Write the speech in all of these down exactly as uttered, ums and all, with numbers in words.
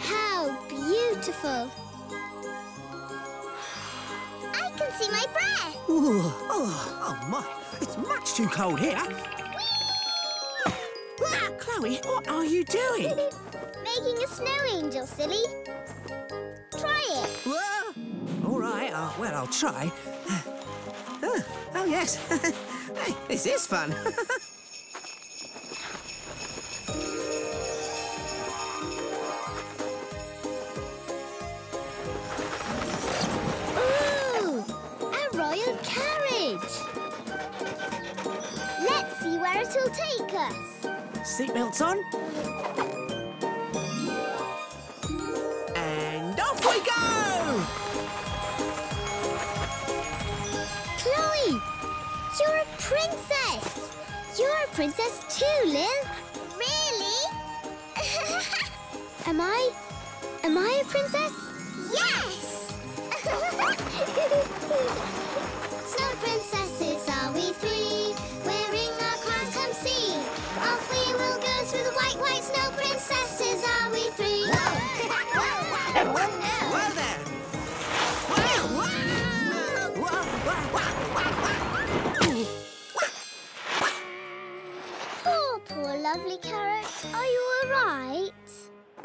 How beautiful! I can see my breath! Ooh, oh, oh my, it's much too cold here. Whee! Ah, Chloe, what are you doing? Making a snow angel, silly. Try it. Whoa. All right, uh, well, I'll try. Oh, oh yes. Hey, this is fun. Ooh, a royal carriage. Let's see where it'll take us. Seatbelts on. And off we go! You're a princess! You're a princess too, Lil! Really? Am I... am I a princess? Yes! Snow princesses are we three, wearing our crowns, come see! Off we will go through the white, white snow princesses are we three! Whoa! Whoa! Whoa! Whoa there! Whoa! Whoa! Whoa! Whoa! Whoa! Whoa! Oh, poor Lovely Carrot. Are you all right?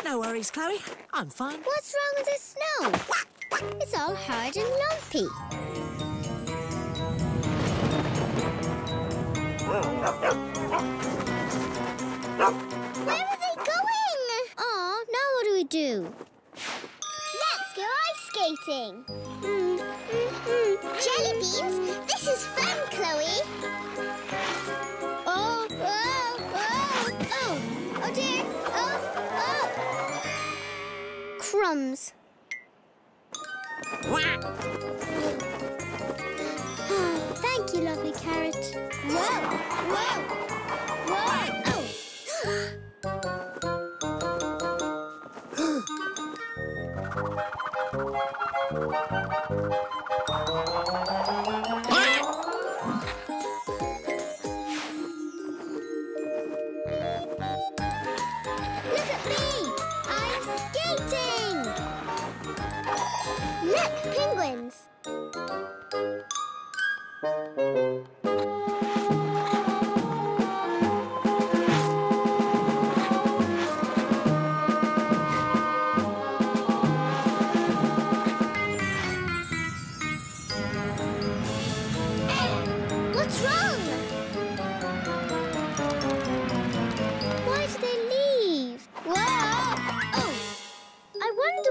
No worries, Chloe. I'm fine. What's wrong with the snow? Whack, whack. It's all hard and lumpy. Where are they going? Oh, now what do we do? Let's go ice skating. Mm, mm, mm. Jelly beans, this is fun, Chloe. Oh, oh, oh, oh, oh dear, oh, oh. Crumbs. Oh, thank you, Lovely Carrot. Whoa, whoa, whoa, oh.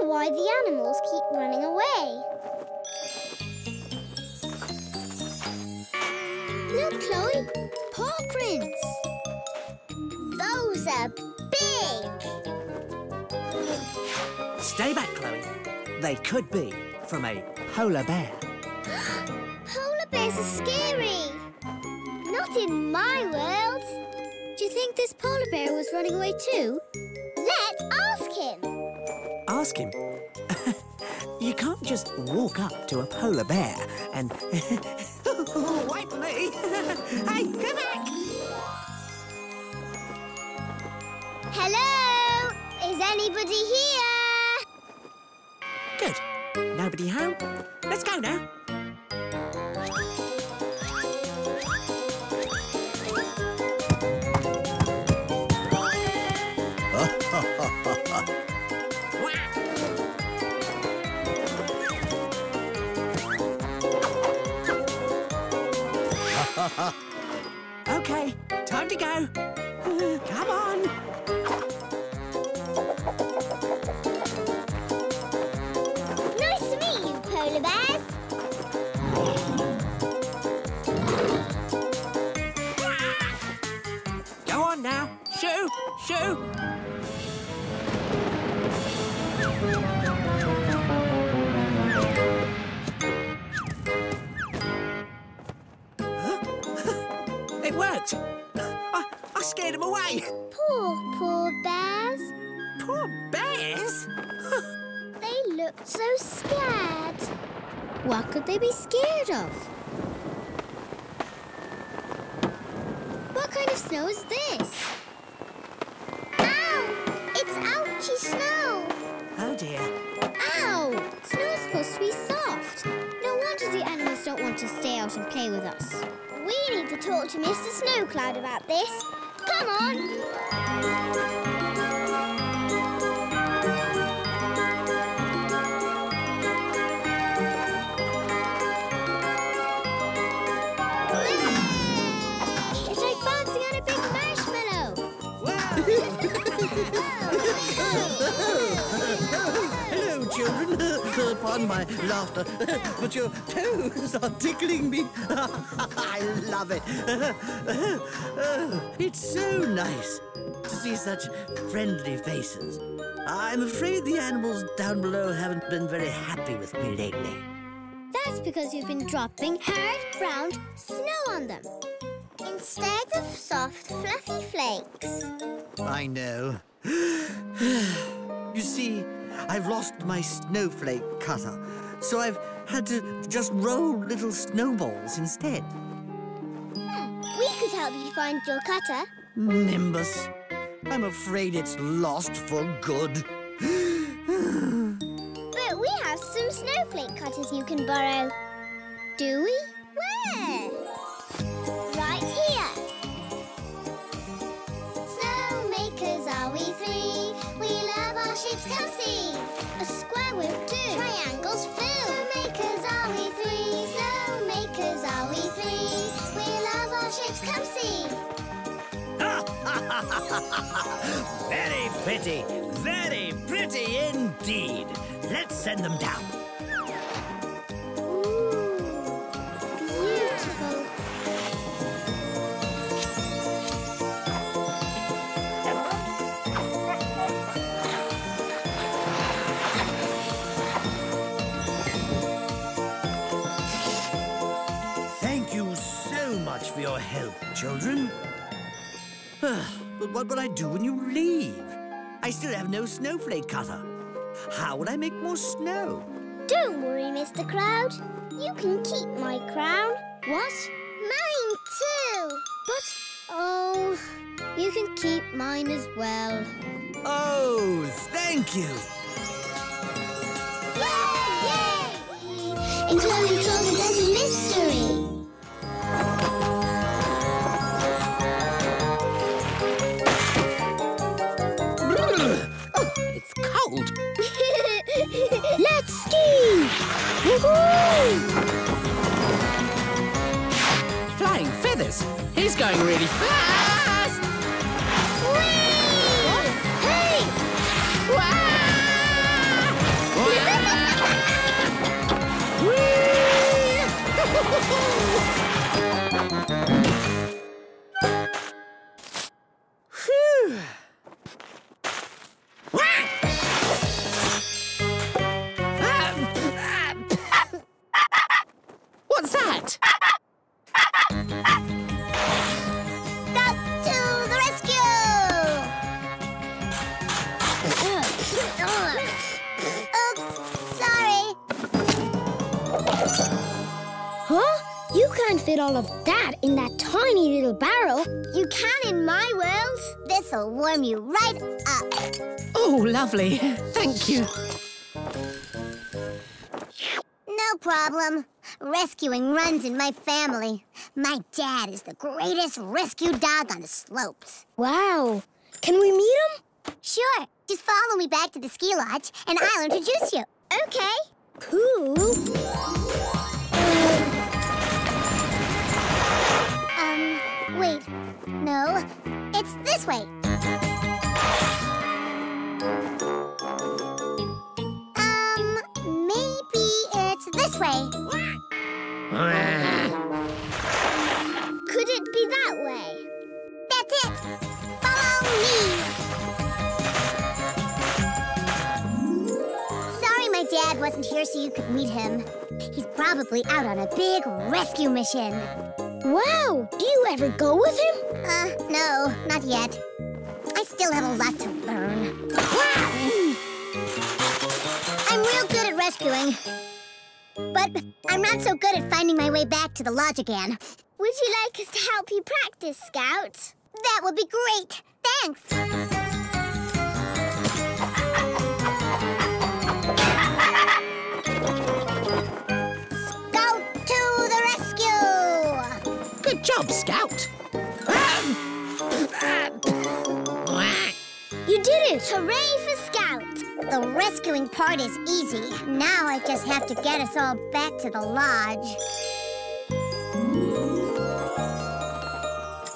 Why the animals keep running away. Look, Chloe, paw prints. Those are big. Stay back, Chloe. They could be from a polar bear. Polar bears are scary. Not in my world. Do you think this polar bear was running away too? Let's ask him. Ask him. You can't just walk up to a polar bear and... oh, wipe me! Hey, come back! Hello? Is anybody here? Good. Nobody home? Let's go now. Okay, time to go. Come on. Nice to meet you, polar bears. Go on now. Shoo, shoo. It worked. I, I scared him away. Poor, poor bears. Poor bears? They looked so scared. What could they be scared of? What kind of snow is this? Ow! It's ouchy snow. stay with us. We need to talk to Mister Snowcloud about this. Come on! Hello, children. Pardon my laughter, but your toes are tickling me. I love it. Oh, it's so nice to see such friendly faces. I'm afraid the animals down below haven't been very happy with me lately. That's because you've been dropping hard, round snow on them. Instead of soft, fluffy flakes. I know. You see, I've lost my snowflake cutter, so I've had to just roll little snowballs instead. Hmm. We could help you find your cutter. Nimbus, I'm afraid it's lost for good. But we have some snowflake cutters you can borrow. Do we? Where? Shapes come see. A square with two triangles fill. Snowmakers are we three. Snowmakers are we three. We love our shapes come see. Very pretty. Very pretty indeed. Let's send them down. Ooh, beautiful. For your help, children. But what will I do when you leave? I still have no snowflake cutter. How will I make more snow? Don't worry, Mister Crowd. You can keep my crown. What? Mine too. But, oh, you can keep mine as well. Oh, thank you. Yay! Yay! In Chloe's Closet, there's a mystery. Let's ski! Woohoo! Flying feathers! He's going really fast! Whee! Hey! Wah! Wah! Whee! Whew! Fit all of that in that tiny little barrel. You can in my world. This'll warm you right up. Oh, lovely. Thank you. No problem. Rescuing runs in my family. My dad is the greatest rescue dog on the slopes. Wow. Can we meet him? Sure. Just follow me back to the ski lodge and I'll introduce you. Okay. Cool. Wait, no, it's this way. Um, maybe it's this way. Could it be that way? That's it. Follow me. Sorry my dad wasn't here so you could meet him. He's probably out on a big rescue mission. Wow! Do you ever go with him? Uh, no, not yet. I still have a lot to learn. I'm real good at rescuing. But I'm not so good at finding my way back to the lodge again. Would you like us to help you practice, Scout? That would be great! Thanks! Scout to the rescue! The rescuing part is easy. Now I just have to get us all back to the lodge.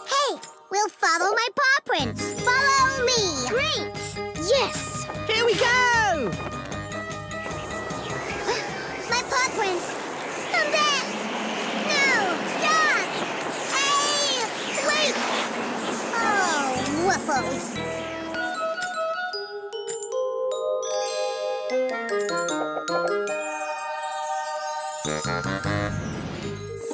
Hey, we'll follow my paw prints. Follow me. Great. Yes. Here we go. My paw prints. Come back. No. Stop. Hey, wait. Oh, waffles.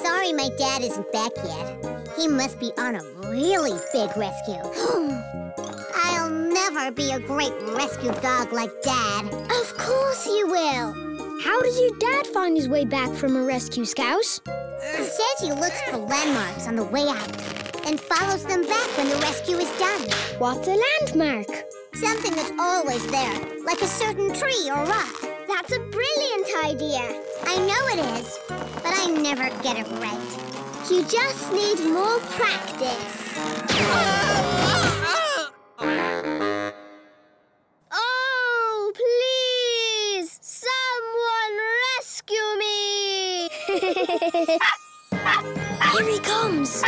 Sorry my dad isn't back yet. He must be on a really big rescue. I'll never be a great rescue dog like Dad. Of course you will. How does your dad find his way back from a rescue, Scouse? He says he looks for landmarks on the way out and follows them back when the rescue is done. What's a landmark? Something that's always there, like a certain tree or rock. That's a brilliant idea. I know it is, but I never get it right. You just need more practice. Oh, please, someone rescue me! Here he comes!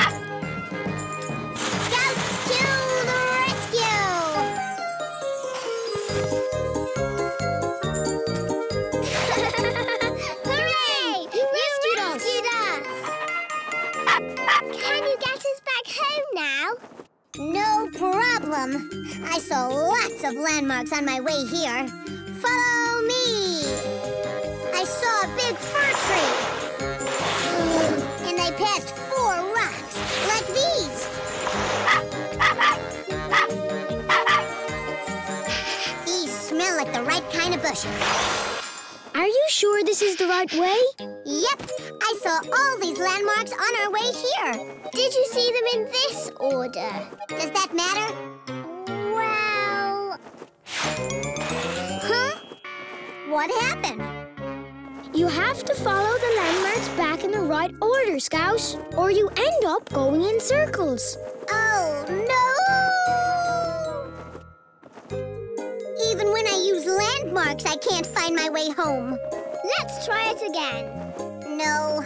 No problem. I saw lots of landmarks on my way here. Follow me. I saw a big fir tree. And I passed four rocks, like these. These smell like the right kind of bushes. Are you sure this is the right way? Yep. I saw all these landmarks on our way here. Did you see them in this order? Does that matter? Well... Huh? What happened? You have to follow the landmarks back in the right order, Scouse, or you end up going in circles. Oh, no! Even when I use landmarks, I can't find my way home. Let's try it again. No,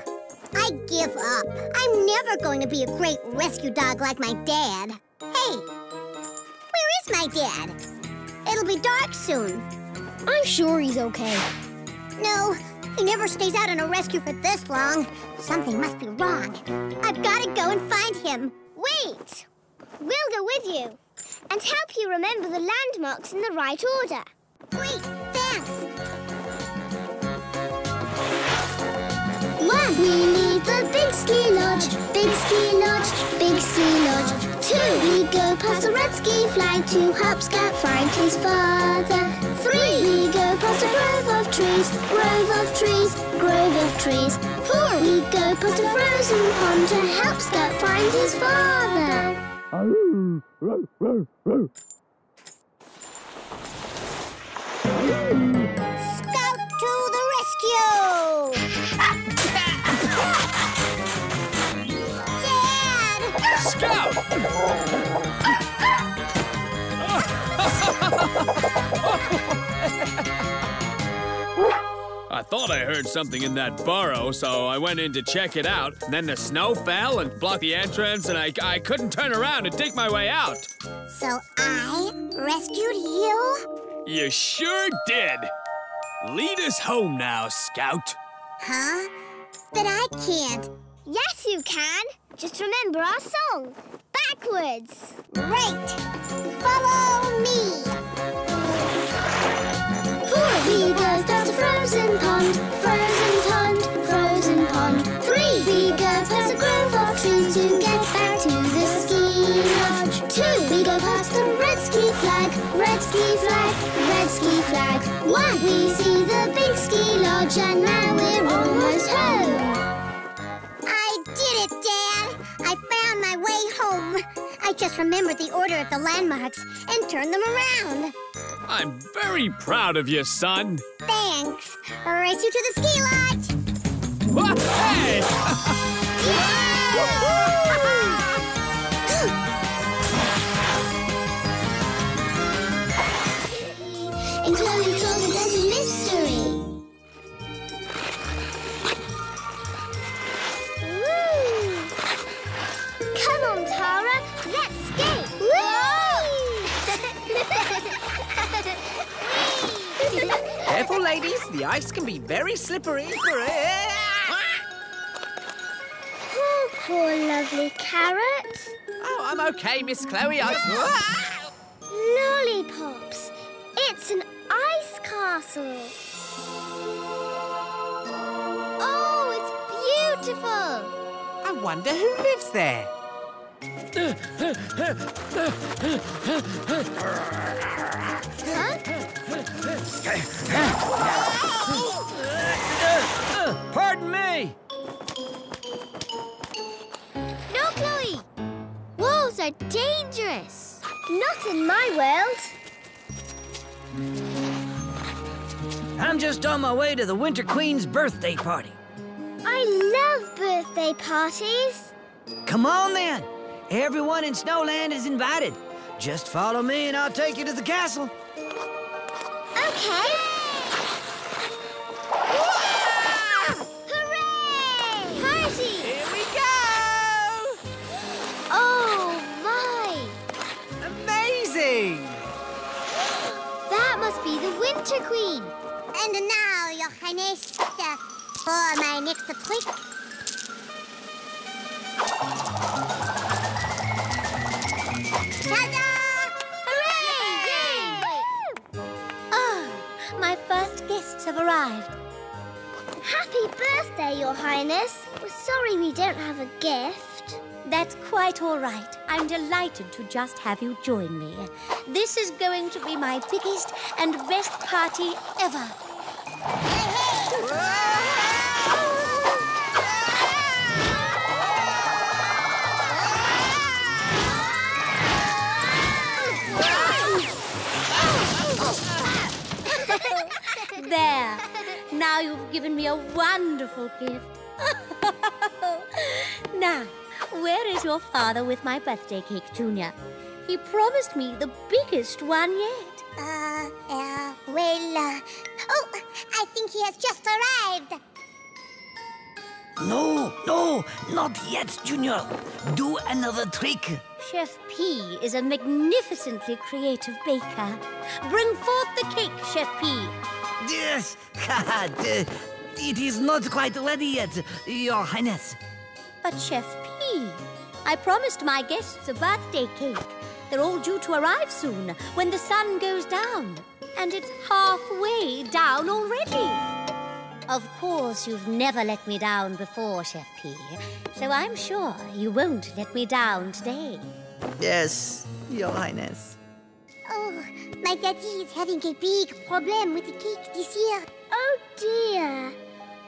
I give up. I'm never going to be a great rescue dog like my dad. Hey, where is my dad? It'll be dark soon. I'm sure he's okay. No, he never stays out on a rescue for this long. Something must be wrong. I've got to go and find him. Wait, we'll go with you and help you remember the landmarks in the right order. Great, thanks. One. We need the Big Ski Lodge, Big Ski Lodge, Big Ski Lodge. Two. We go past the red ski flag to help Scout find his father. Three. We go past a grove of trees, grove of trees, grove of trees. Four. We go past a frozen pond to help Scout find his father. Scout to the rescue! Scout! I thought I heard something in that burrow, so I went in to check it out. Then the snow fell and blocked the entrance, and I, I couldn't turn around and dig my way out. So I rescued you? You sure did. Lead us home now, Scout. Huh? But I can't. Yes, you can. Just remember our song. Backwards. Right. Follow me. Four. We go past a frozen pond, frozen pond, frozen pond. Three. We go past a grove of trees to get back to the ski lodge. Two. We go past the red ski flag, red ski flag, red ski flag. One. We see the Big Ski Lodge and now we're almost home. Did it, Dad! I found my way home. I just remembered the order of the landmarks and turned them around. I'm very proud of you, son. Thanks. I'll race you to the ski lodge. Hey! Yeah! tell him children there's a mystery. Woo! Come on, Tara, let's skate. Woo! Careful, ladies, the ice can be very slippery. Oh, poor lovely carrot. Oh, I'm okay, Miss Chloe. I... Lollipops. It's an ice castle. Oh, it's beautiful. I wonder who lives there. Huh? Pardon me. No, Chloe. Walls are dangerous. Not in my world. I'm just on my way to the Winter Queen's birthday party. I love birthday parties. Come on, then. Everyone in Snowland is invited. Just follow me and I'll take you to the castle. Okay. Hooray! Party! Here we go! Oh, my! Amazing! That must be the Winter Queen. And now, Your Highness, uh, for my next trick. Ta-da! Hooray! Yay! Oh, my first guests have arrived. Happy birthday, Your Highness. We're sorry we don't have a gift. That's quite all right. I'm delighted to just have you join me. This is going to be my biggest and best party ever. There. Now you've given me a wonderful gift. Now, where is your father with my birthday cake, Junior? He promised me the biggest one yet. Uh, uh, well, uh... Oh, I think he has just arrived. No, no, not yet, Junior. Do another trick. Chef P is a magnificently creative baker. Bring forth the cake, Chef P. Yes, it is not quite ready yet, Your Highness. But Chef P, I promised my guests a birthday cake. They're all due to arrive soon, when the sun goes down. And it's halfway down already. Of course, you've never let me down before, Chef P. So I'm sure you won't let me down today. Yes, Your Highness. Oh, my daddy is having a big problem with the cake this year. Oh, dear.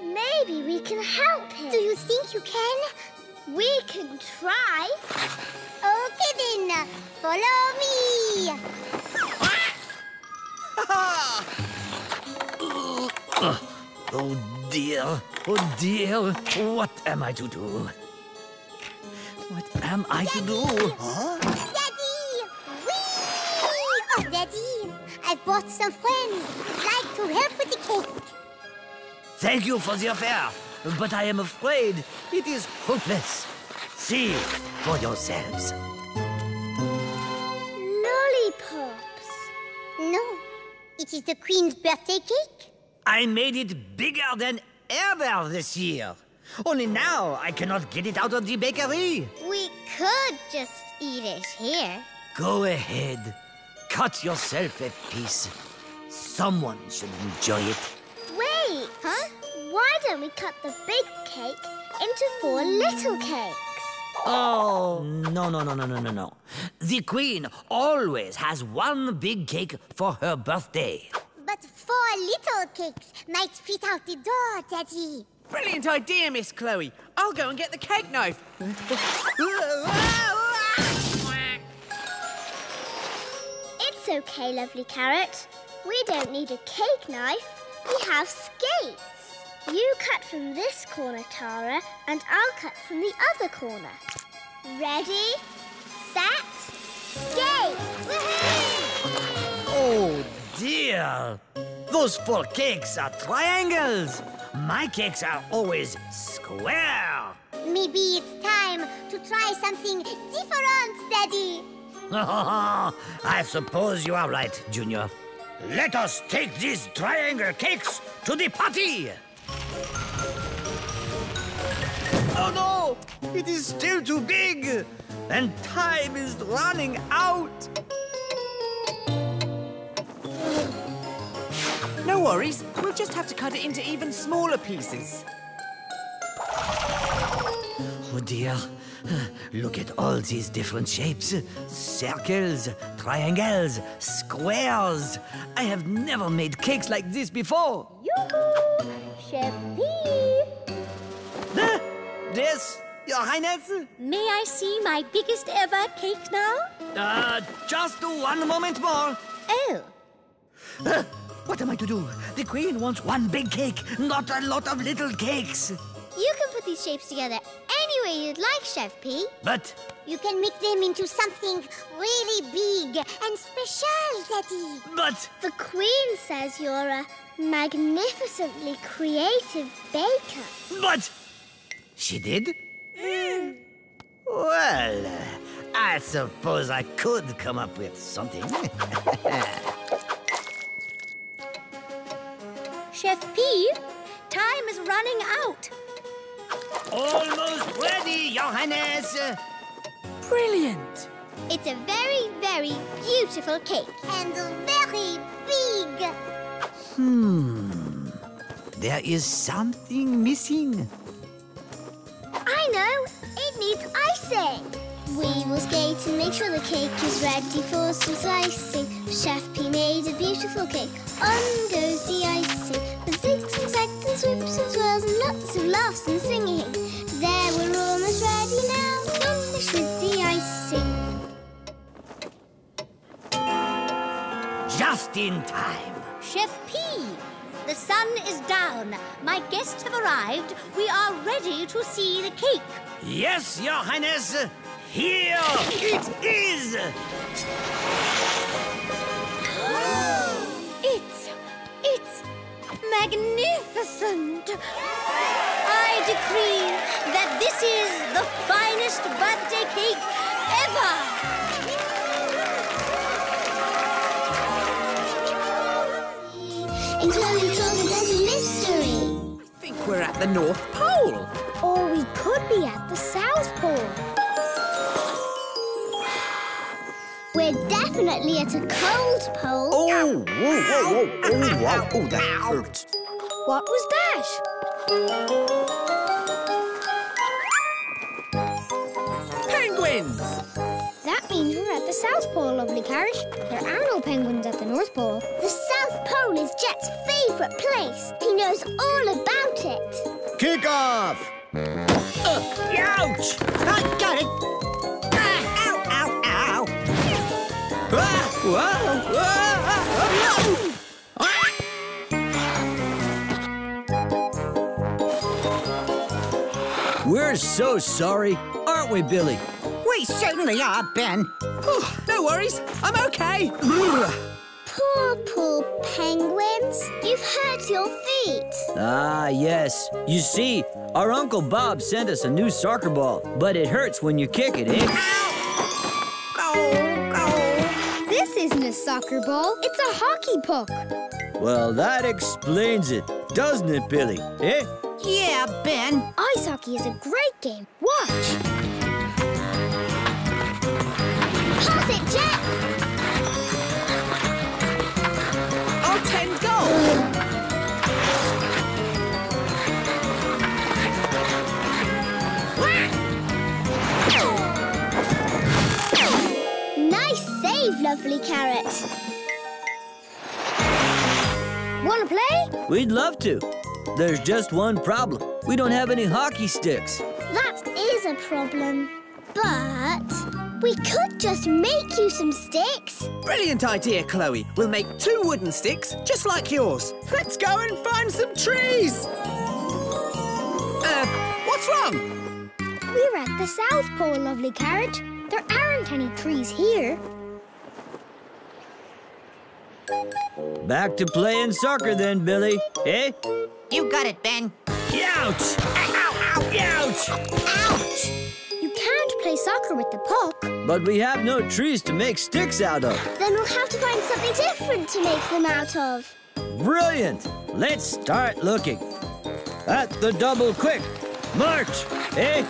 Maybe we can help him. Do you think you can? We can try. Okay, then. Follow me. Oh, dear. Oh, dear. What am I to do? What am I Daddy. to do? Huh? Daddy! Whee! Oh, Daddy, I've brought some friends who'd like to help with the cake. Thank you for the affair, but I am afraid it is hopeless. See for yourselves. Lollipops. No, it is the Queen's birthday cake. I made it bigger than ever this year. Only now I cannot get it out of the bakery. We could just eat it here. Go ahead. Cut yourself a piece. Someone should enjoy it. Wait. Huh? Why don't we cut the big cake into four little cakes? Oh, no, no, no, no, no, no, no. The Queen always has one big cake for her birthday. But four little cakes might fit out the door, Daddy. Brilliant idea, Miss Chloe. I'll go and get the cake knife. It's okay, lovely carrot. We don't need a cake knife. We have skates. You cut from this corner, Tara, and I'll cut from the other corner. Ready, set, skate! Woohoo! Oh, dear. Those four cakes are triangles. My cakes are always square. Maybe it's time to try something different, Daddy. I suppose you are right, Junior. Let us take these triangle cakes to the party. Oh no! It is still too big! And time is running out! No worries, we'll just have to cut it into even smaller pieces. Oh dear, look at all these different shapes. Circles, triangles, squares. I have never made cakes like this before. Yoo-hoo! Chef P! Ah, yes, Your Highness? May I see my biggest ever cake now? Uh, just one moment more. Oh. Ah, what am I to do? The Queen wants one big cake, not a lot of little cakes. You can put these shapes together any way you'd like, Chef P. But? You can make them into something really big and special, Daddy. But? The Queen says you're a magnificently creative baker. But? She did? Mm. Well, I suppose I could come up with something. Chef P, time is running out. Almost ready, Your Highness. Brilliant. It's a very, very beautiful cake. And very big. Hmm. There is something missing. I know. It needs icing. We will skate and make sure the cake is ready for some slicing. Chef P made a beautiful cake. On goes the icing. With zigs and zags and swoops and swirls and lots of laughs and singing. There, we're almost ready now. Finish with the icing. Just in time. Chef P, the sun is down. My guests have arrived. We are ready to see the cake. Yes, Your Highness. Here it is! It's... it's... magnificent! I decree that this is the finest birthday cake ever! Enclosed is a mystery! I think we're at the North Pole! Or we could be at the South Pole. We're definitely at a cold pole. Oh, whoa, whoa, whoa, oh, wow, oh, that hurt. What was that? Penguins! That means we're at the South Pole, Lovely Carrot. There are no penguins at the North Pole. The South Pole is Jet's favourite place. He knows all about it. Kick off! Uh, ouch! I got it! We're so sorry, aren't we, Billy? We certainly are, Ben. Oh, no worries, I'm okay. Poor, poor penguins. You've hurt your feet. Ah, yes. You see, our Uncle Bob sent us a new soccer ball, but it hurts when you kick it, eh? Ow! Oh! This isn't a soccer ball, it's a hockey puck. Well, that explains it, doesn't it, Billy? Eh? Yeah, Ben. Ice hockey is a great game. Watch. Pass it, Jet! I'll ten go! Nice save, Lovely Carrot. Wanna play? We'd love to. There's just one problem. We don't have any hockey sticks. That is a problem. But we could just make you some sticks. Brilliant idea, Chloe. We'll make two wooden sticks, just like yours. Let's go and find some trees. Uh, what's wrong? We're at the South Pole, Lovely Carrot. There aren't any trees here. Back to playing soccer then, Billy. Eh? You got it, Ben. Ouch! Ow, ow, ouch! Ouch! You can't play soccer with the puck. But we have no trees to make sticks out of. Then we'll have to find something different to make them out of. Brilliant! Let's start looking. At the double quick. March! Eh?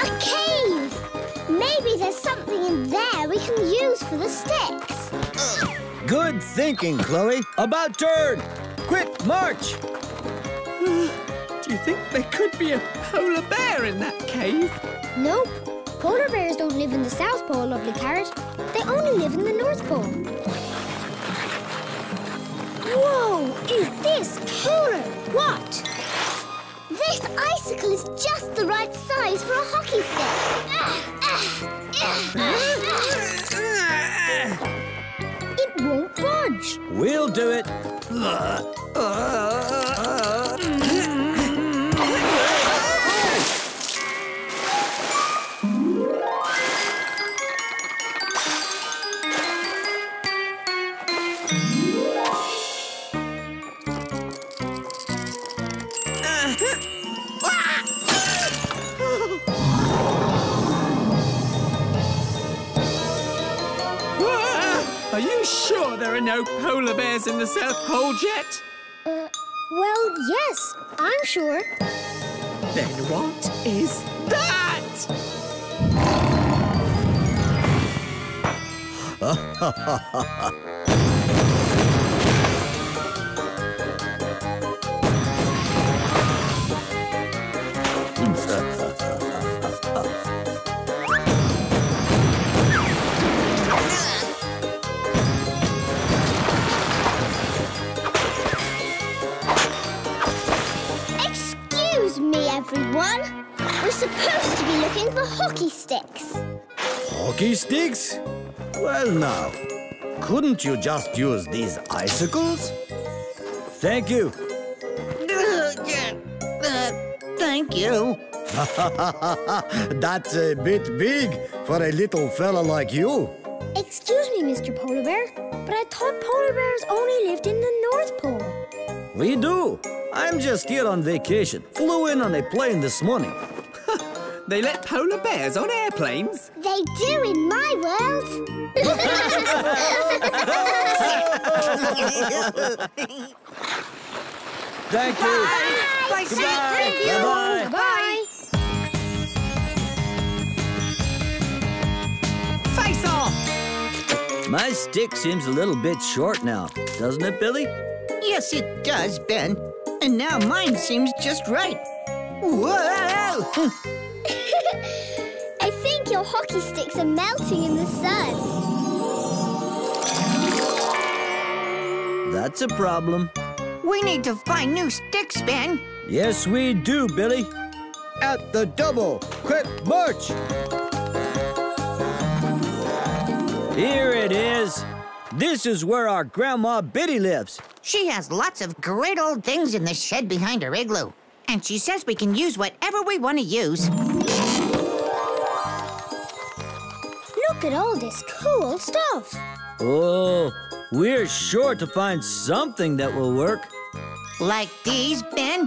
A cave! Maybe there's something in there we can use for the sticks. Good thinking, Chloe. About turn! Quick, march! Do you think there could be a polar bear in that cave? Nope. Polar bears don't live in the South Pole, Lovely Carrot. They only live in the North Pole. Whoa! Is this polar? What? This icicle is just the right size for a hockey stick. It won't budge. We'll do it. Are you sure there are no polar bears in the South Pole, Jet? Uh, well, yes, I'm sure. Then what is that? Everyone, we're supposed to be looking for hockey sticks. Hockey sticks? Well, now, couldn't you just use these icicles? Thank you. Uh, thank you. That's a bit big for a little fella like you. Excuse me, Mister Polar Bear, but I thought polar bears only lived in the North Pole. We do. I'm just here on vacation. Flew in on a plane this morning. They let polar bears on airplanes? They do in my world. Thank you. Bye. Bye. Thank you. Bye. Bye. Face off. My stick seems a little bit short now, doesn't it, Billy? Yes, it does, Ben. And now mine seems just right. Whoa! I think your hockey sticks are melting in the sun. That's a problem. We need to find new sticks, Ben. Yes, we do, Billy. At the double, quick march! Here it is. This is where our Grandma Biddy lives. She has lots of great old things in the shed behind her igloo. And she says we can use whatever we want to use. Look at all this cool stuff. Oh, we're sure to find something that will work. Like these, Ben?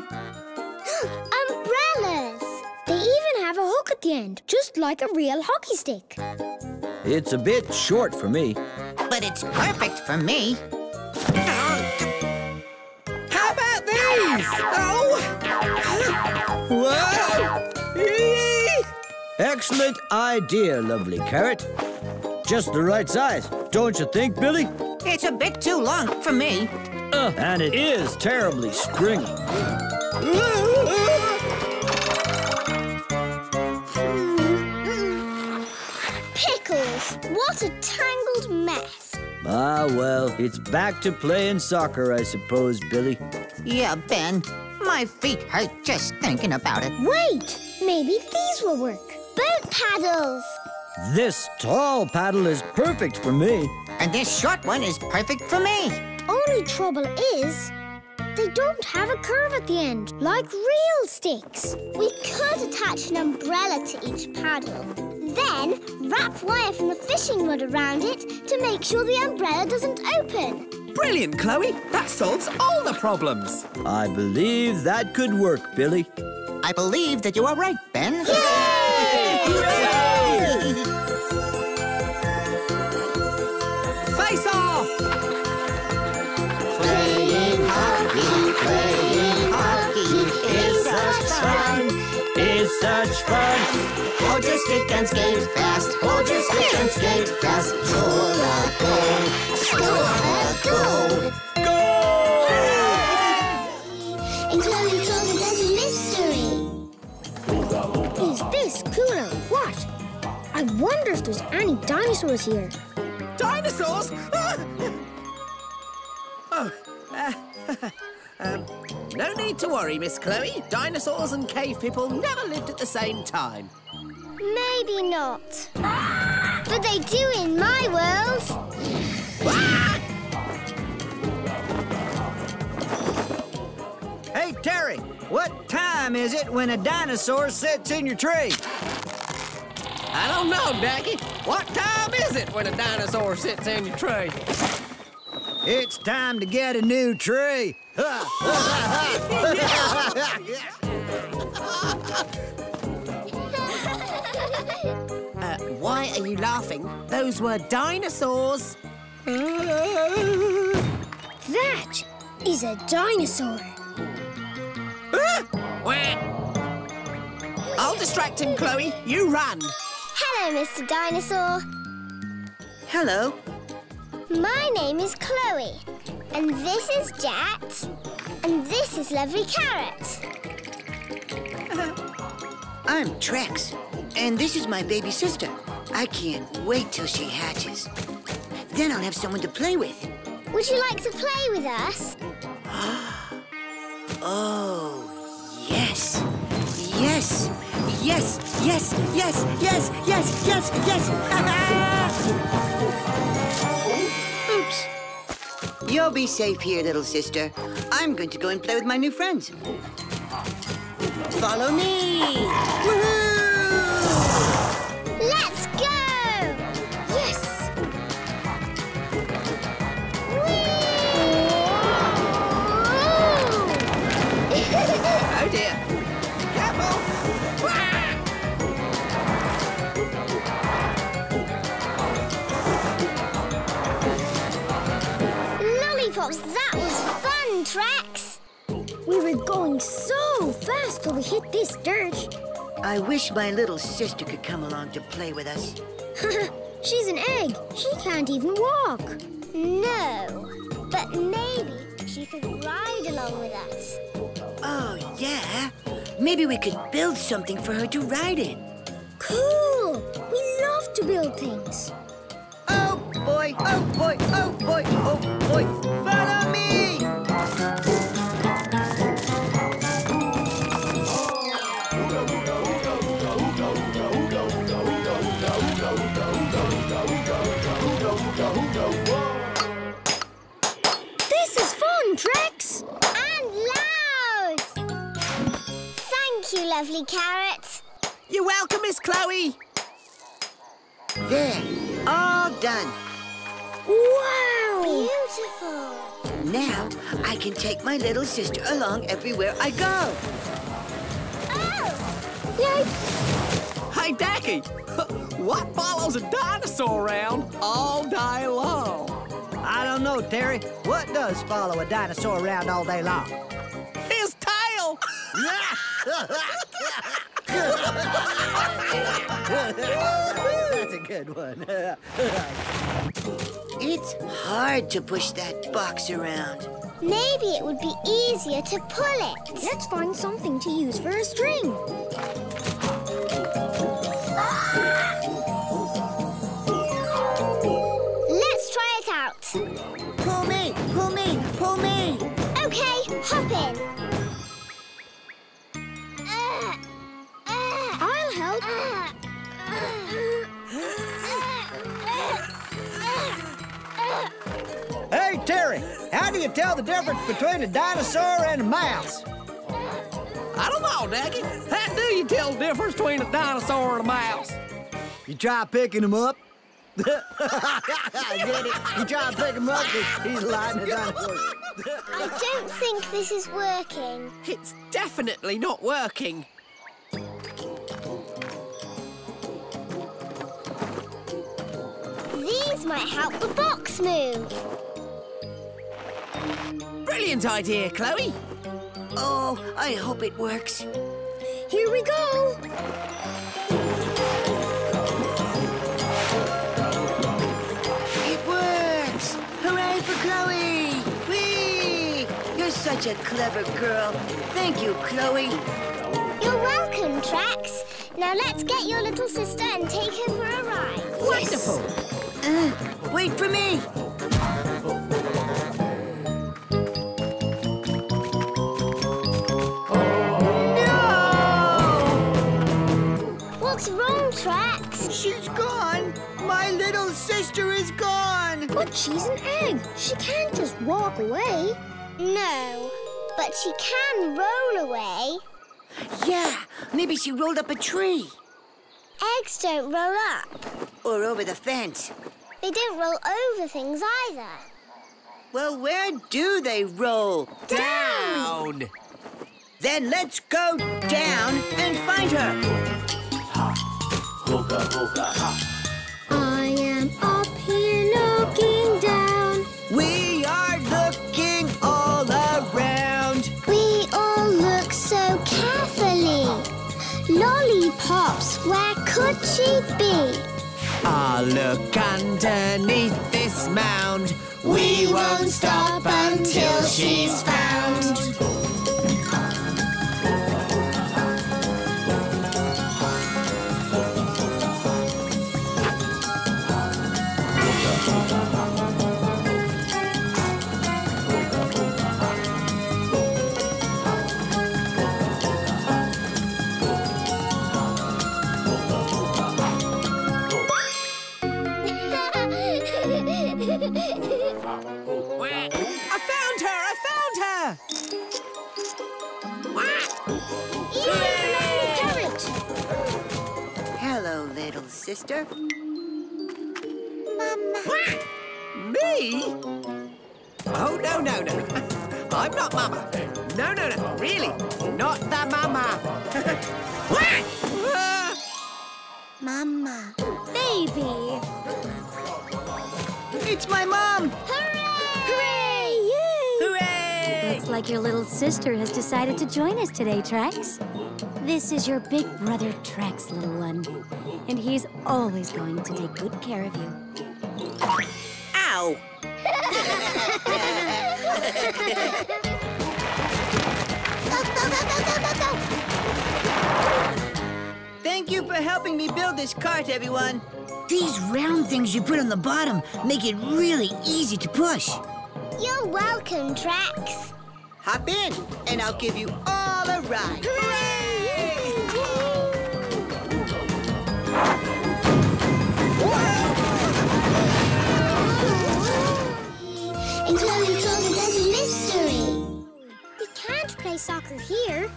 Umbrellas! They even have a hook at the end, just like a real hockey stick. It's a bit short for me. But it's perfect for me. How about these? Oh! Whoa! Eee! Excellent idea, Lovely Carrot. Just the right size, don't you think, Billy? It's a bit too long for me. Uh, and it is terribly springy. Pickles! What a tangled mess. Ah, well, it's back to playing soccer, I suppose, Billy. Yeah, Ben. My feet hurt just thinking about it. Wait! Maybe these will work. Boat paddles! This tall paddle is perfect for me. And this short one is perfect for me. Only trouble is, they don't have a curve at the end, like real sticks. We could attach an umbrella to each paddle. Then, wrap wire from the fishing rod around it to make sure the umbrella doesn't open. Brilliant, Chloe! That solves all the problems! I believe that could work, Billy. I believe that you are right, Ben. Yay! Hooray! Hooray! Face off! Playing hockey, playing hockey is such fun, is such fun. Hold your stick and skate fast, hold your stick and skate fast. Score a goal, score a goal. Goal! And Chloe told me there's a mystery. Is this Kuno? What? I wonder if there's any dinosaurs here. Dinosaurs? Ah! Oh, uh, um, no need to worry, Miss Chloe. Dinosaurs and cave people never lived at the same time. Maybe not. Ah! But they do in my world. Ah! Hey, Terry, what time is it when a dinosaur sits in your tree? I don't know, Ducky. What time is it when a dinosaur sits in your tree? It's time to get a new tree. Uh, why are you laughing? Those were dinosaurs. That is a dinosaur. I'll distract him, Chloe. You run. Hello, Mister Dinosaur. Hello. My name is Chloe. And this is Jet. And this is Lovely Carrot. Uh, I'm Trex. And this is my baby sister. I can't wait till she hatches. Then I'll have someone to play with. Would you like to play with us? Oh, yes. Yes. Yes, yes, yes, yes, yes, yes, yes. Oops. You'll be safe here, little sister. I'm going to go and play with my new friends. Follow me. Woohoo! Let's go. Oh dear. Careful. Lollipops, that was fun, Trex. We were going so fast till we hit this dirt. I wish my little sister could come along to play with us. She's an egg. She can't even walk. No, but maybe she could ride along with us. Oh, yeah. Maybe we could build something for her to ride in. Cool! We love to build things. Oh, boy! Oh, boy! Oh, boy! Oh, boy! Follow me! This is fun, Trex! And loud! Thank you, Lovely Carrot. You're welcome, Miss Chloe. There, all done. Wow! Beautiful. Now I can take my little sister along everywhere I go. Oh! Yay! Hey, Ducky, what follows a dinosaur around all day long? I don't know, Terry. What does follow a dinosaur around all day long? His tail! That's a good one. It's hard to push that box around. Maybe it would be easier to pull it. Let's find something to use for a string. Let's try it out. Pull me, pull me, pull me. Okay, hop in. I'll help. Hey, Terry, how do you tell the difference between a dinosaur and a mouse? I don't know, Ducky. How do you tell the difference between a dinosaur and a mouse? You try picking him up? I get it. You try picking him up, but he's lighting it up. I don't think this is working. It's definitely not working. These might help the box move. Brilliant idea, Chloe. Oh, I hope it works. Here we go. It works! Hooray for Chloe! Whee! You're such a clever girl. Thank you, Chloe. You're welcome, Trax. Now let's get your little sister and take her for a ride. Wonderful! Yes. Uh, wait for me! What's wrong, Trax? She's gone. My little sister is gone. But she's an egg. She can't just walk away. No, but she can roll away. Yeah, maybe she rolled up a tree. Eggs don't roll up. Or over the fence. They don't roll over things either. Well, where do they roll? Down! down. Then let's go down and find her. Hoka, hoka, ha. I am up here looking down. We are looking all around. We all look so carefully. Lollipops, where could she be? I'll look underneath this mound. We won't stop until she's found. Sister? Mama. Me? Oh, no, no, no. I'm not Mama. No, no, no. Really, not the Mama. Mama. Baby. It's my mom. Hooray! Hooray! Yay! Hooray! Looks like your little sister has decided to join us today, Trax. This is your big brother, Trax, little one. And he's always going to take good care of you. Ow! Go, go, go, go, go, go, go! Thank you for helping me build this cart, everyone. These round things you put on the bottom make it really easy to push. You're welcome, Trax. Hop in, and I'll give you all a ride. Hooray! And Chloe told us a mystery. We can't play soccer here.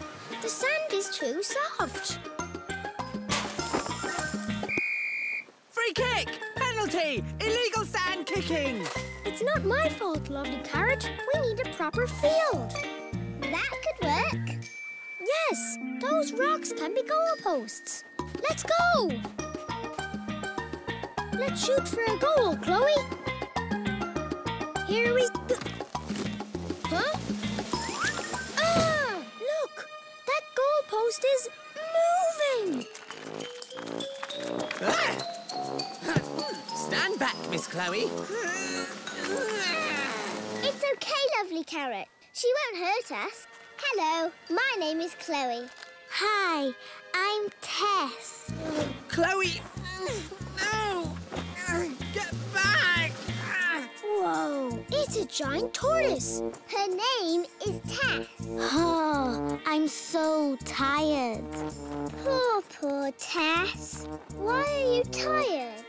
The sand is too soft. Free kick! Penalty! Illegal sand kicking! It's not my fault, Lovely Carrot. We need a proper field. That could work. Yes, those rocks can be goalposts. Let's go! Let's shoot for a goal, Chloe. Here we go. Huh? Ah! Look! That goalpost is moving! Ah! Stand back, Miss Chloe. It's OK, Lovely Carrot. She won't hurt us. Hello, my name is Chloe. Hi, I'm Tess. Chloe! No! Get back! Whoa, it's a giant tortoise. Her name is Tess. Oh, I'm so tired. Poor, poor Tess. Why are you tired?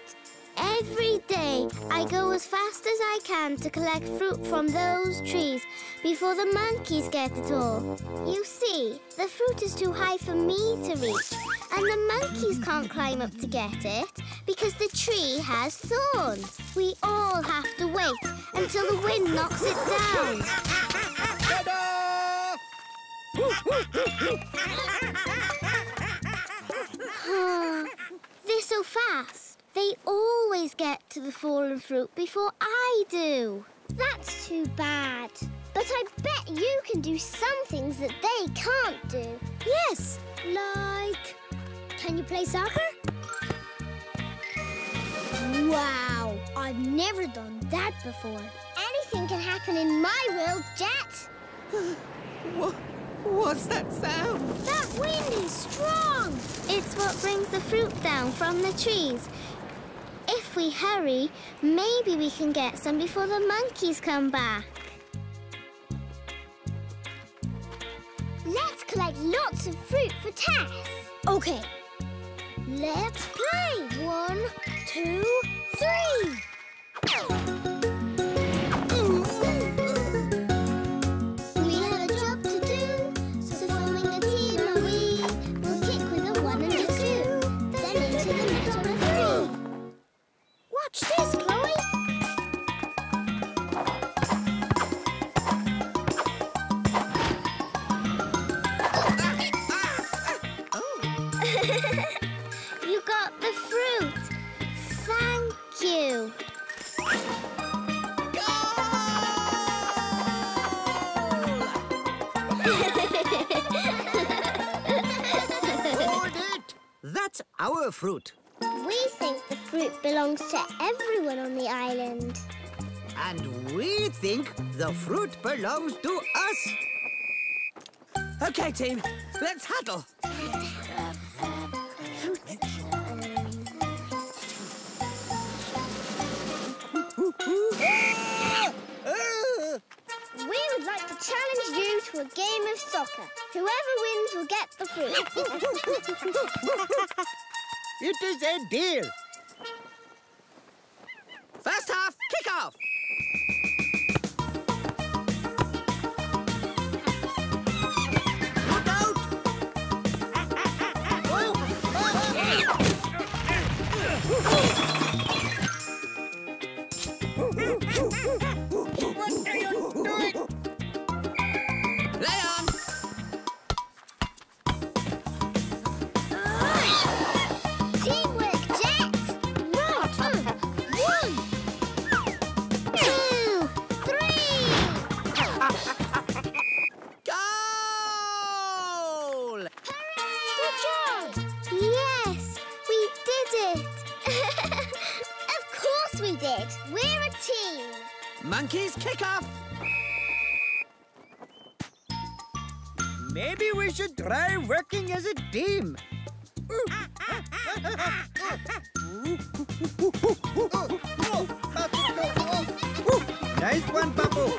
Every day I go as fast as I can to collect fruit from those trees, before the monkeys get it all. You see, the fruit is too high for me to reach, and the monkeys can't climb up to get it because the tree has thorns. We all have to wait until the wind knocks it down. Ta-da! They're so fast. They always get to the fallen fruit before I do. That's too bad. But I bet you can do some things that they can't do. Yes, like... Can you play soccer? Wow, I've never done that before. Anything can happen in my world, Jet. What, what's that sound? That wind is strong. It's what brings the fruit down from the trees. If we hurry, maybe we can get some before the monkeys come back. Let's collect lots of fruit for Tess. Okay. Let's play. One, two, three. We have a job to do, so forming a team are we. We'll kick with a one and a two, then into the net on a three. Watch this, Chloe. That's our fruit. We think the fruit belongs to everyone on the island. And we think the fruit belongs to us. Okay, team, let's huddle. We would like to challenge you to a game of soccer. Whoever wins will get the fruit. It is a deal. First half, kick off. Look out! Oh, oh, oh. What are you doing? Play on! Monkeys, kick off! Maybe we should try working as a team. Nice one, Babu!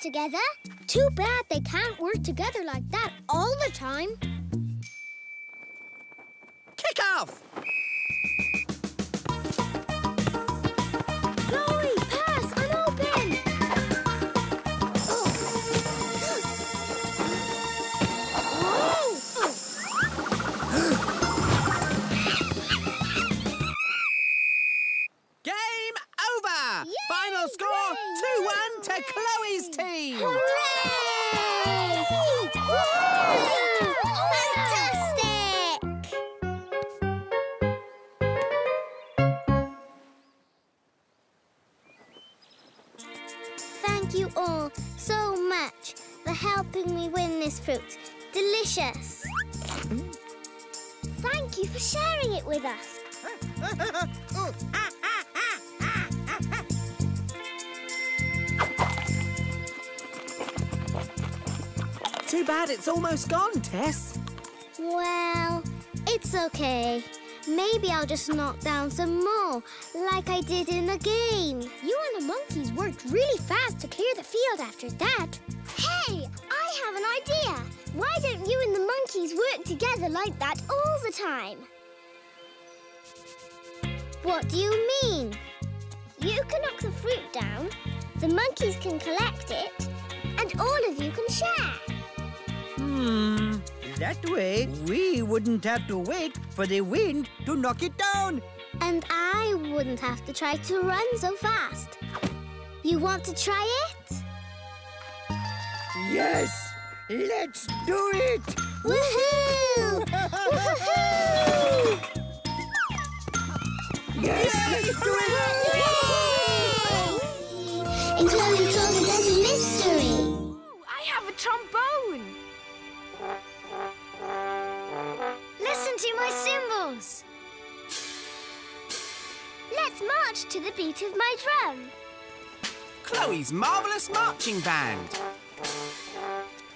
Together? Too bad they can't work together like that all the time. Kick off! Chloe, pass! I'm open! Oh. Game over! Yay! Final score, two one to Chloe! Hooray! you all so much for helping me win this fruit. Delicious! Mm. Thank you for sharing it with us. Too bad it's almost gone, Tess. Well, it's okay. Maybe I'll just knock down some more, like I did in the game. You and the monkeys worked really fast to clear the field after that. Hey, I have an idea. Why don't you and the monkeys work together like that all the time? What do you mean? You can knock the fruit down, the monkeys can collect it, and all of you can share. Hmm. That way, we wouldn't have to wait for the wind to knock it down. And I wouldn't have to try to run so fast. You want to try it? Yes! Let's do it! Woohoo! Woohoo! Yes! Let's do it! In Chloe Clover, there's a mystery. Ooh, I have a trombone. Listen to my cymbals. Let's march to the beat of my drum. Chloe's marvellous marching band.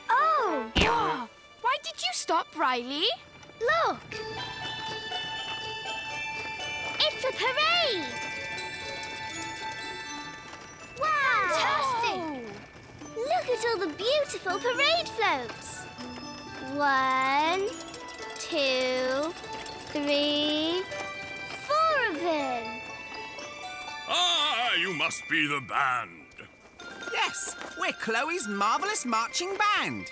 Oh! Whoa. Why did you stop, Riley? Look! It's a parade! Wow! Fantastic! Oh. Look at all the beautiful parade floats. One, two, three, four of them. Ah, you must be the band. Yes, we're Chloe's marvellous marching band.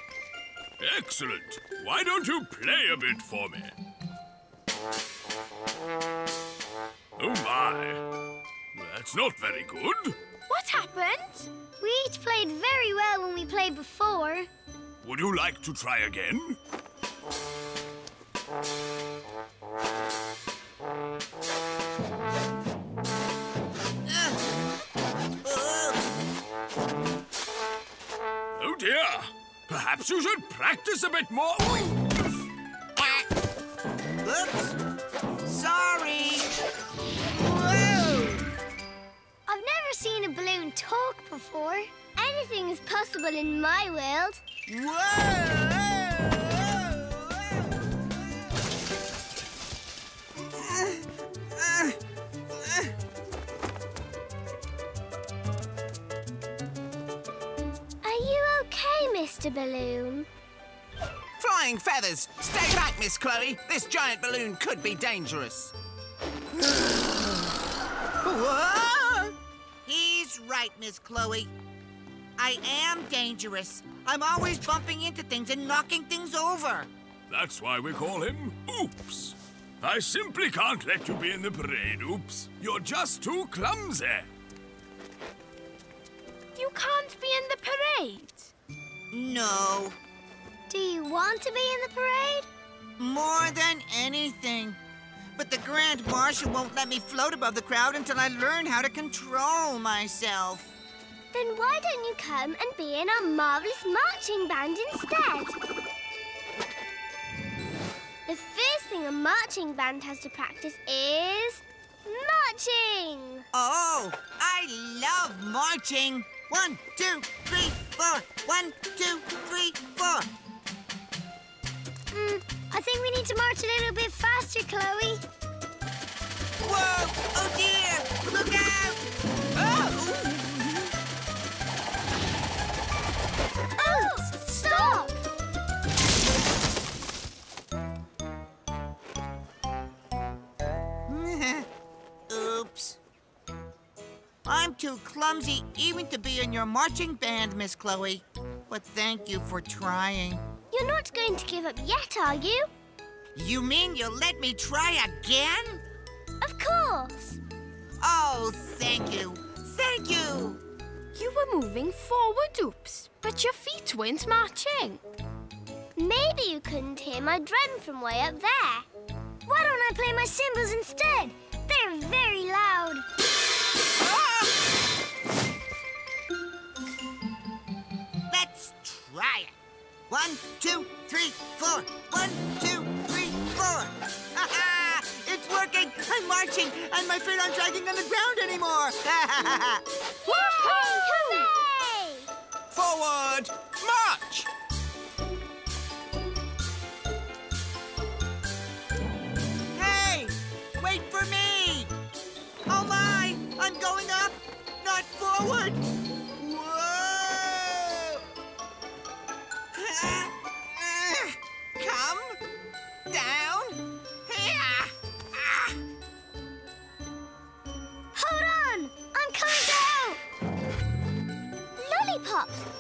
Excellent. Why don't you play a bit for me? Oh, my. That's not very good. What happened? We each played very well when we played before. Would you like to try again? Oh dear! Perhaps you should practice a bit more. Oops! Sorry! Whoa! I've never seen a balloon talk before. Anything is possible in my world. Whoa! Whoa, whoa, whoa. Uh, uh, uh. Are you okay, Mister Balloon? Flying feathers! Stay back, Miss Chloe. This giant balloon could be dangerous. Whoa! He's right, Miss Chloe. I am dangerous. I'm always bumping into things and knocking things over. That's why we call him Oops. I simply can't let you be in the parade, Oops. You're just too clumsy. You can't be in the parade? No. Do you want to be in the parade? More than anything. But the Grand Marshal won't let me float above the crowd until I learn how to control myself. Then why don't you come and be in our marvellous marching band instead? The first thing a marching band has to practice is marching! Oh, I love marching! One, two, three, four. One, two, three, four. Hmm, I think we need to march a little bit faster, Chloe. Whoa! Oh dear! Look out! Oh! Oh, stop! Oops. I'm too clumsy even to be in your marching band, Miss Chloe. But thank you for trying. You're not going to give up yet, are you? You mean you'll let me try again? Of course. Oh, thank you. Thank you. You were moving forward, Oops, but your feet weren't marching. Maybe you couldn't hear my drum from way up there. Why don't I play my cymbals instead? They're very loud. Ah! riot. One, two, three, four. One, two, three, four. Ha ha! It's working! I'm marching, and my feet aren't dragging on the ground anymore. Ha ha ha! Woohoo! Forward, march! Hey, wait for me! Oh my! I'm going up, not forward.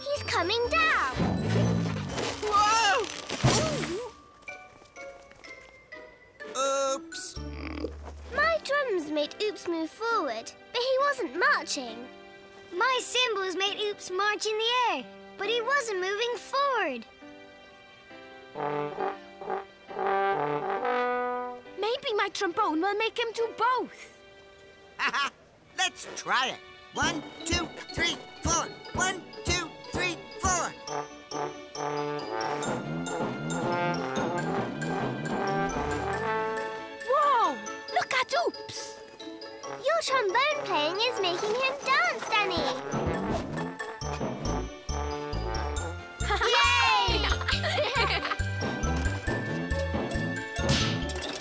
He's coming down. Whoa! Ooh. Oops. My drums made Oops move forward, but he wasn't marching. My cymbals made Oops march in the air, but he wasn't moving forward. Maybe my trombone will make him do both. Haha! Let's try it. One, two, three, four. One, two, three, four. Whoa! Look at Oops! Your trombone playing is making him dance, Danny. Yay!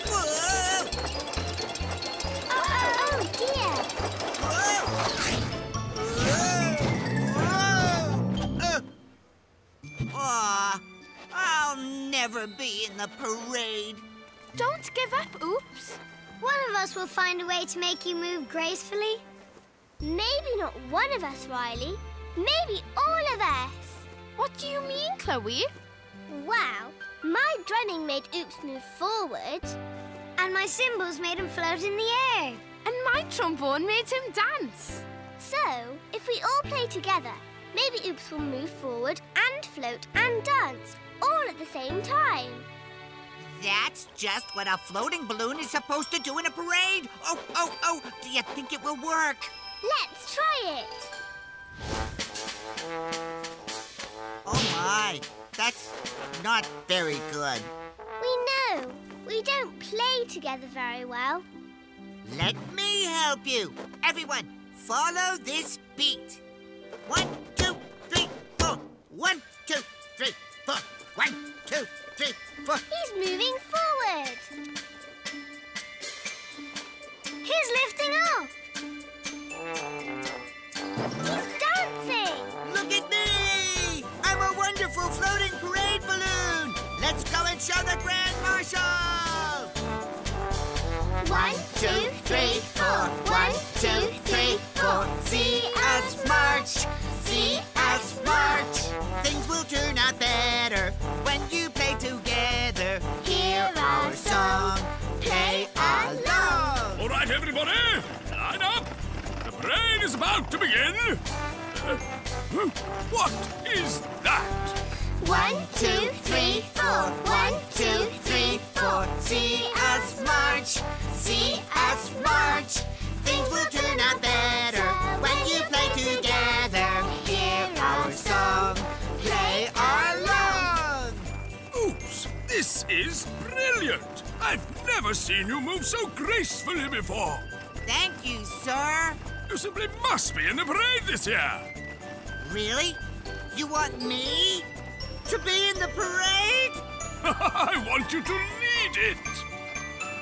Whoa! Oh, oh, oh dear. Never be in the parade. Don't give up, Oops. One of us will find a way to make you move gracefully. Maybe not one of us, Riley. Maybe all of us. What do you mean, Chloe? Wow, my drumming made Oops move forward. And my cymbals made him float in the air. And my trombone made him dance. So, if we all play together, maybe Oops will move forward and float and dance. All at the same time. That's just what a floating balloon is supposed to do in a parade. Oh, oh, oh, do you think it will work? Let's try it. Oh, my, that's not very good. We know. We don't play together very well. Let me help you. Everyone, follow this beat. One, two, three, four. One, two, three, four. One, two, three, four. He's moving forward. He's lifting up. He's dancing. Look at me. I'm a wonderful floating parade balloon. Let's go and show the Grand Marshal. One, two, three, four. One, two, three, four. See us march. See us march. Things will turn out better when you play together. Hear our song, play along. All right, everybody, line up. The parade is about to begin. Uh, what is that? One, two, three, four. One, two, three, four. See us march. See us march. Things will turn out better when you play together. Hear our song, play along. Oops, this is brilliant. I've never seen you move so gracefully before. Thank you, sir. You simply must be in the parade this year. Really? You want me to be in the parade? I want you to lead it.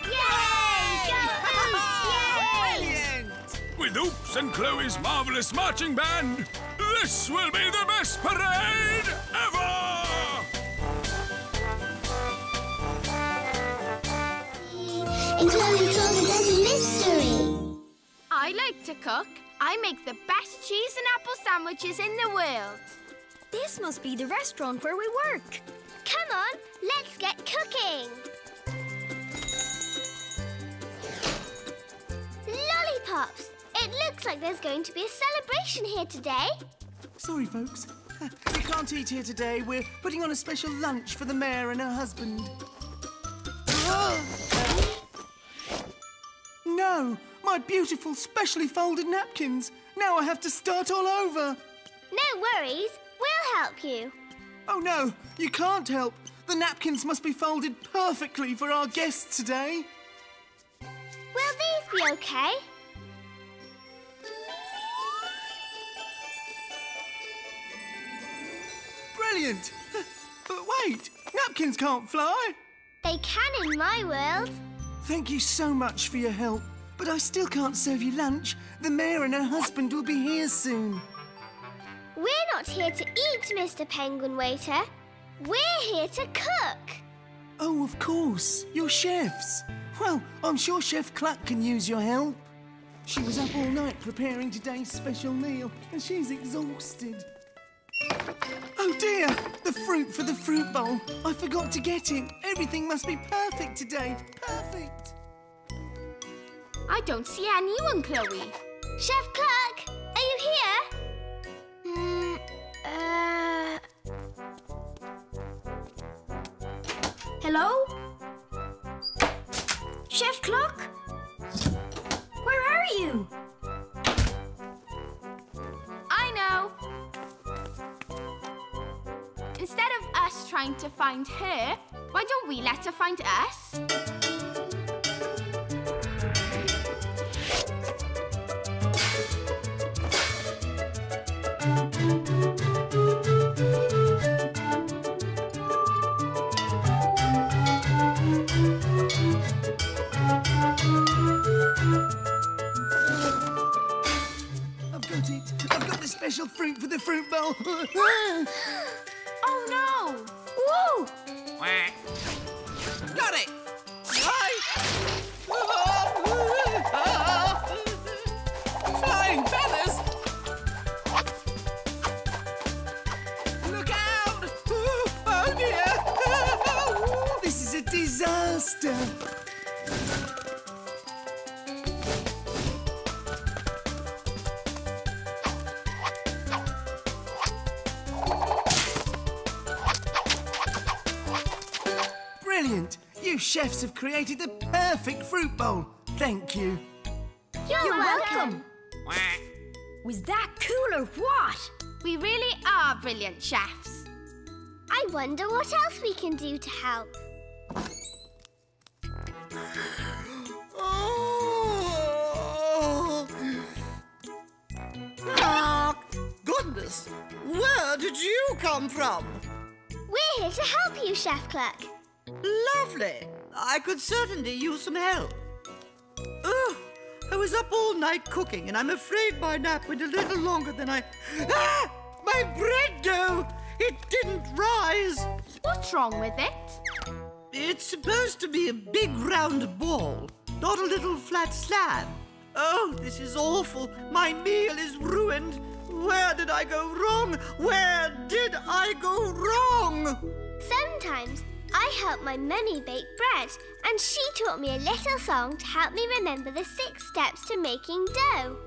Yay! Go Oops! Yay! With Oops and Chloe's marvelous marching band, this will be the best parade ever! And Chloe told us a mystery. I like to cook. I make the best cheese and apple sandwiches in the world. This must be the restaurant where we work. Come on, let's get cooking. Lollipops. It looks like there's going to be a celebration here today. Sorry, folks. We can't eat here today. We're putting on a special lunch for the mayor and her husband. No, my beautiful, specially folded napkins. Now I have to start all over. No worries. We'll help you. Oh no, you can't help. The napkins must be folded perfectly for our guests today. Will these be okay? Brilliant! But wait, napkins can't fly. They can in my world. Thank you so much for your help, but I still can't serve you lunch. The Mayor and her husband will be here soon. We're not here to eat, Mister Penguin Waiter. We're here to cook. Oh, of course. You're chefs. Well, I'm sure Chef Cluck can use your help. She was up all night preparing today's special meal, and she's exhausted. Oh dear! The fruit for the fruit bowl. I forgot to get it. Everything must be perfect today. Perfect! I don't see anyone, Chloe. Chef Cluck, are you here? Hmm, uh... Hello? Chef Cluck? Where are you? I know. Instead of us trying to find her, why don't we let her find us? I've got it. I've got the special fruit for the fruit bowl. Oh no! Whoa! Quack. Got it! Fly! Flying feathers! Look out! Oh dear! This is a disaster! Chefs have created the perfect fruit bowl. Thank you. You're, You're welcome. welcome. Was that cool or what? We really are brilliant chefs. I wonder what else we can do to help. Oh. Oh, goodness. Where did you come from? We're here to help you, Chef Cluck. Lovely. I could certainly use some help. Oh, I was up all night cooking, and I'm afraid my nap went a little longer than I... Ah! My bread dough! It didn't rise! What's wrong with it? It's supposed to be a big round ball, not a little flat slab. Oh, this is awful. My meal is ruined. Where did I go wrong? Where did I go wrong? Sometimes I helped my mummy bake bread, and she taught me a little song to help me remember the six steps to making dough.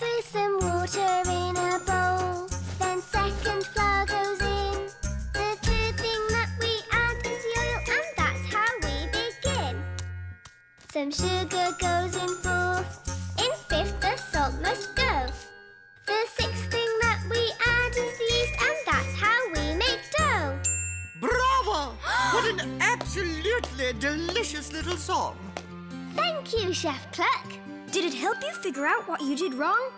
First, some water in a bowl, then second flour goes in. The third thing that we add is the oil, and that's how we begin. Some sugar goes in fourth, in fifth the salt must go. The sixth thing that we add is the yeast, and that's how we make dough. Bravo! What an absolutely delicious little song. Thank you, Chef Cluck. Did it help you figure out what you did wrong?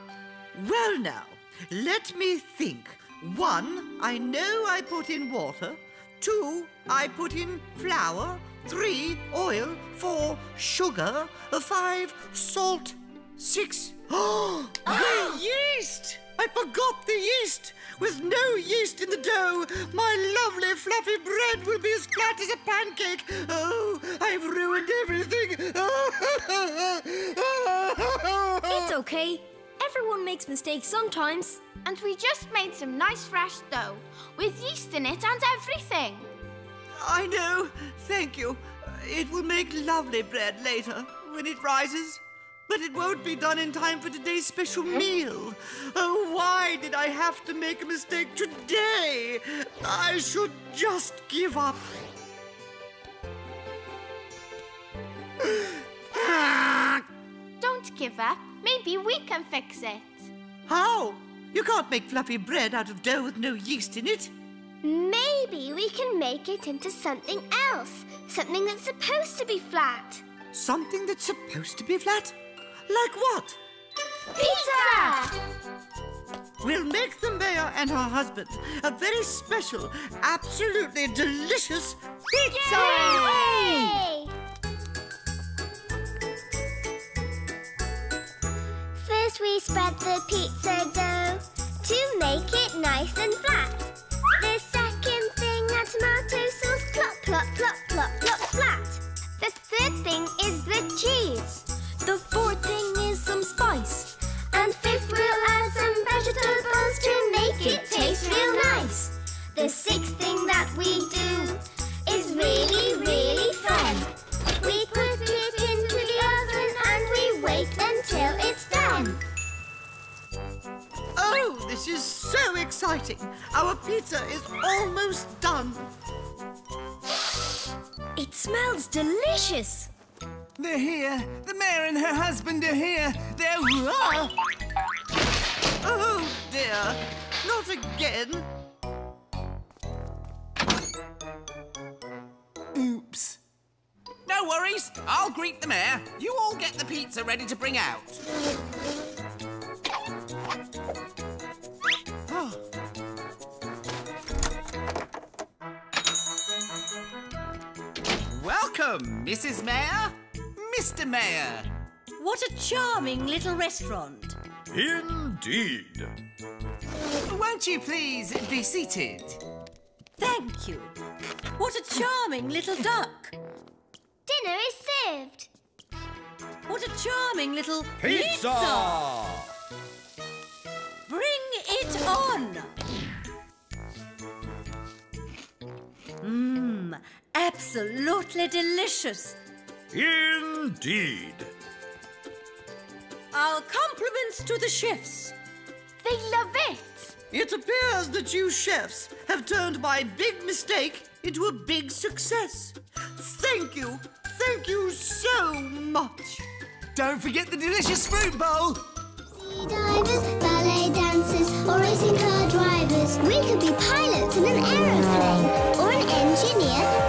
Well now, let me think. One, I know I put in water. Two, I put in flour. Three, oil. Four, sugar. Five, salt. Six. Oh, the yeast! I forgot the yeast! With no yeast in the dough, my lovely fluffy bread will be as flat as a pancake. Oh, I've ruined everything. It's okay. Everyone makes mistakes sometimes. And we just made some nice fresh dough, with yeast in it and everything. I know. Thank you. It will make lovely bread later, when it rises. But it won't be done in time for today's special meal. Oh, why did I have to make a mistake today? I should just give up. Don't give up. Maybe we can fix it. How? You can't make fluffy bread out of dough with no yeast in it. Maybe we can make it into something else. Something that's supposed to be flat. Something that's supposed to be flat? Like what? Pizza! We'll make the mayor and her husband a very special, absolutely delicious pizza! Yay! First we spread the pizza dough to make it nice and flat. The second thing, our tomato sauce, plop, plop, plop, plop, plop, flat. The third thing is the cheese. The fourth thing is some spice. And fifth, we'll add some vegetables to make it taste real nice. The sixth thing that we do is really, really fun. We put it into the oven and we wait until it's done. Oh, this is so exciting. Our pizza is almost done. It smells delicious. They're here. The mayor and her husband are here. They're... Whoa! Oh, dear. Not again. Oops. No worries. I'll greet the mayor. You all get the pizza ready to bring out. Oh. Welcome, Missus Mayor. Mister Mayor! What a charming little restaurant. Indeed. Won't you please be seated? Thank you. What a charming little duck. Dinner is served. What a charming little pizza! pizza. Bring it on. Mmm, absolutely delicious. Indeed. Our compliments to the chefs. They love it. It appears that you chefs have turned my big mistake into a big success. Thank you. Thank you so much. Don't forget the delicious food bowl. Sea divers, ballet dancers, or racing car drivers. We could be pilots in an aeroplane or an engineer.